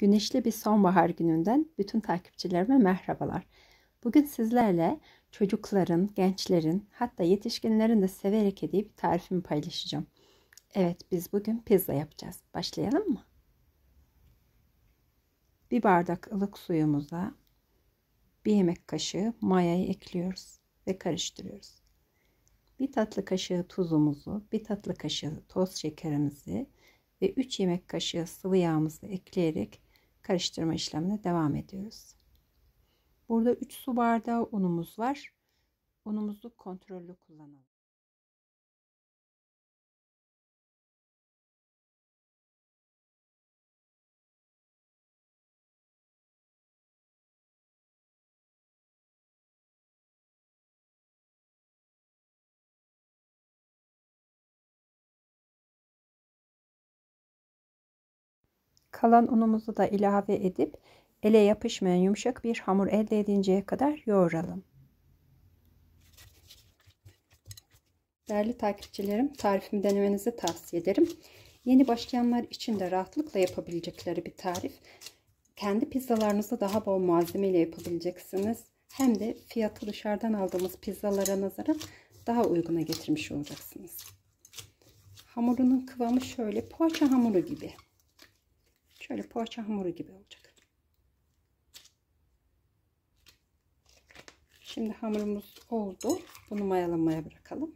Güneşli bir sonbahar gününden bütün takipçilerime merhabalar. Bugün sizlerle çocukların, gençlerin, hatta yetişkinlerin de severek yediği bir tarifimi paylaşacağım. Evet, biz bugün pizza yapacağız. Başlayalım mı? Bir bardak ılık suyumuza bir yemek kaşığı mayayı ekliyoruz ve karıştırıyoruz. Bir tatlı kaşığı tuzumuzu, bir tatlı kaşığı toz şekerimizi ve 3 yemek kaşığı sıvı yağımızı ekleyerek karıştırma işlemine devam ediyoruz. Burada 3 su bardağı unumuz var. Unumuzu kontrollü kullanalım. Kalan unumuzu da ilave edip ele yapışmayan yumuşak bir hamur elde edinceye kadar yoğuralım. Değerli takipçilerim, tarifimi denemenizi tavsiye ederim. Yeni başlayanlar için de rahatlıkla yapabilecekleri bir tarif. Kendi pizzalarınızı daha bol malzemeyle yapabileceksiniz. Hem de fiyatı dışarıdan aldığımız pizzalara nazaran daha uyguna getirmiş olacaksınız. Hamurunun kıvamı şöyle poğaça hamuru gibi. Şöyle poğaça hamuru gibi olacak. Şimdi hamurumuz oldu. Bunu mayalanmaya bırakalım.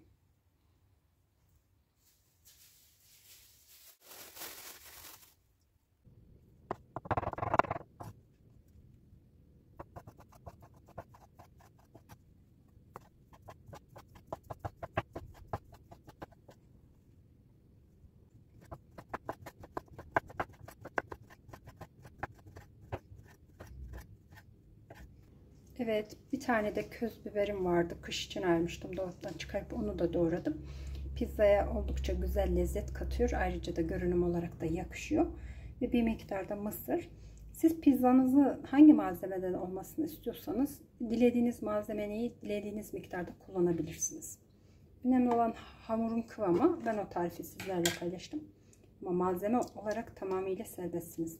Evet, bir tane de köz biberim vardı. Kış için ayırmıştım. Dolaptan çıkarıp onu da doğradım. Pizzaya oldukça güzel lezzet katıyor. Ayrıca da görünüm olarak da yakışıyor. Ve bir miktar da mısır. Siz pizzanızı hangi malzemeden olmasını istiyorsanız dilediğiniz malzemeyi dilediğiniz miktarda kullanabilirsiniz. Önemli olan hamurun kıvamı. Ben o tarifi sizlerle paylaştım. Ama malzeme olarak tamamıyla serbestsiniz.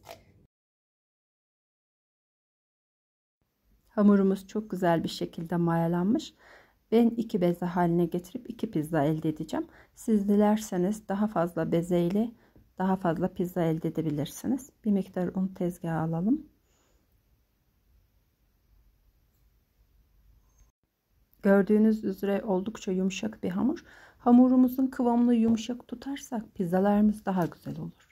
Hamurumuz çok güzel bir şekilde mayalanmış. Ben 2 beze haline getirip 2 pizza elde edeceğim. Siz dilerseniz daha fazla beze ile daha fazla pizza elde edebilirsiniz. Bir miktar un tezgaha alalım. Gördüğünüz üzere oldukça yumuşak bir hamur. Hamurumuzun kıvamını yumuşak tutarsak pizzalarımız daha güzel olur.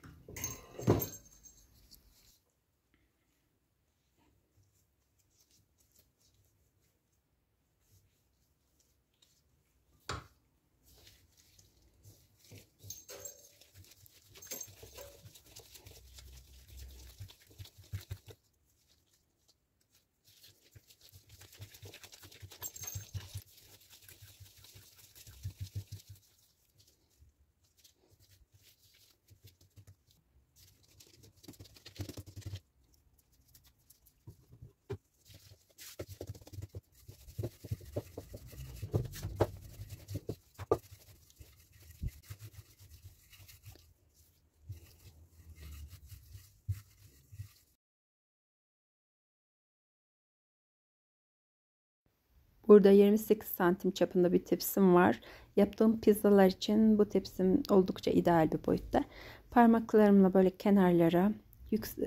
Burada 28 santim çapında bir tepsim var. Yaptığım pizzalar için bu tepsim oldukça ideal bir boyutta. Parmaklarımla böyle kenarlara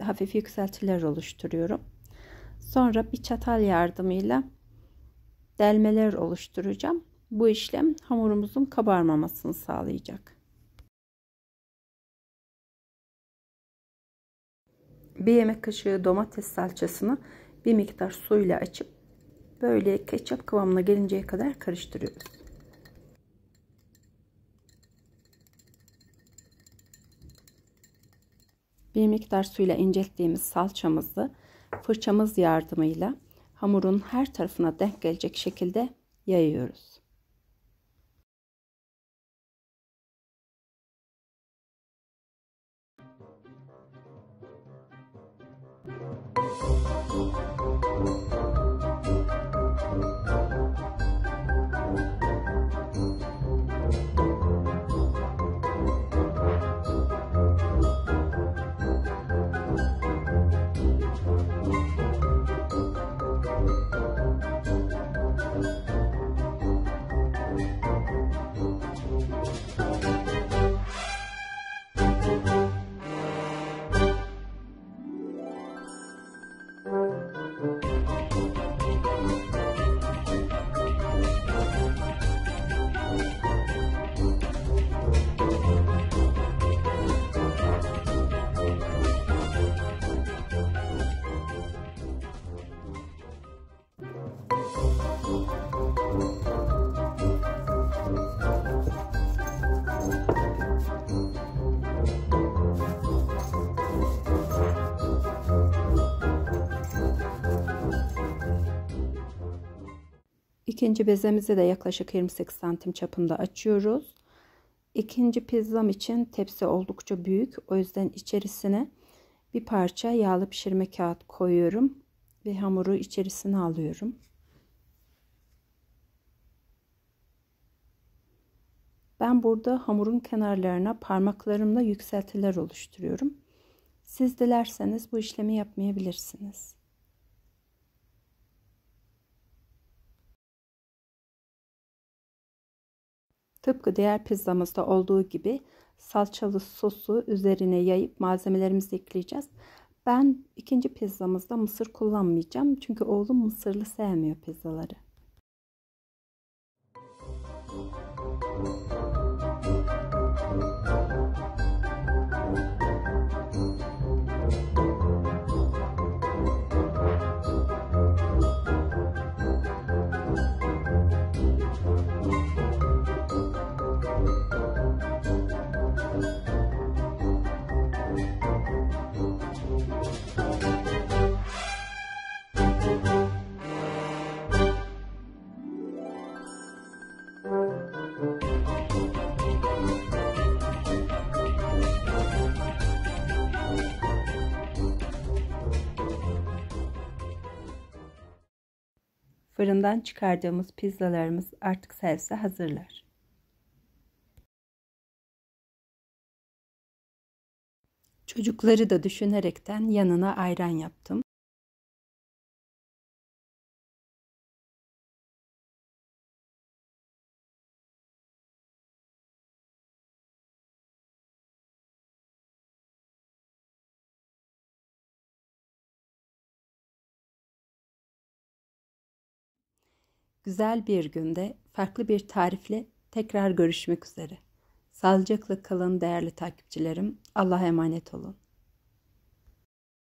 hafif yükseltiler oluşturuyorum. Sonra bir çatal yardımıyla delmeler oluşturacağım. Bu işlem hamurumuzun kabarmamasını sağlayacak. Bir yemek kaşığı domates salçasını bir miktar suyla açıp böyle ketçap kıvamına gelinceye kadar karıştırıyoruz. Bir miktar suyla incelttiğimiz salçamızı fırçamız yardımıyla hamurun her tarafına denk gelecek şekilde yayıyoruz. İkinci bezemizi de yaklaşık 28 santim çapında açıyoruz. İkinci pizzam için tepsi oldukça büyük. O yüzden içerisine bir parça yağlı pişirme kağıt koyuyorum ve hamuru içerisine alıyorum. Ben burada hamurun kenarlarına parmaklarımla yükseltiler oluşturuyorum. Siz dilerseniz bu işlemi yapmayabilirsiniz. Tıpkı diğer pizzamızda olduğu gibi salçalı sosu üzerine yayıp malzemelerimizi ekleyeceğiz. Ben ikinci pizzamızda mısır kullanmayacağım. Çünkü oğlum mısırlı sevmiyor pizzaları. Fırından çıkardığımız pizzalarımız artık servise hazırlar. Çocukları da düşünerekten yanına ayran yaptım. Güzel bir günde farklı bir tarifle tekrar görüşmek üzere. Sağlıcakla kalın değerli takipçilerim. Allah'a emanet olun.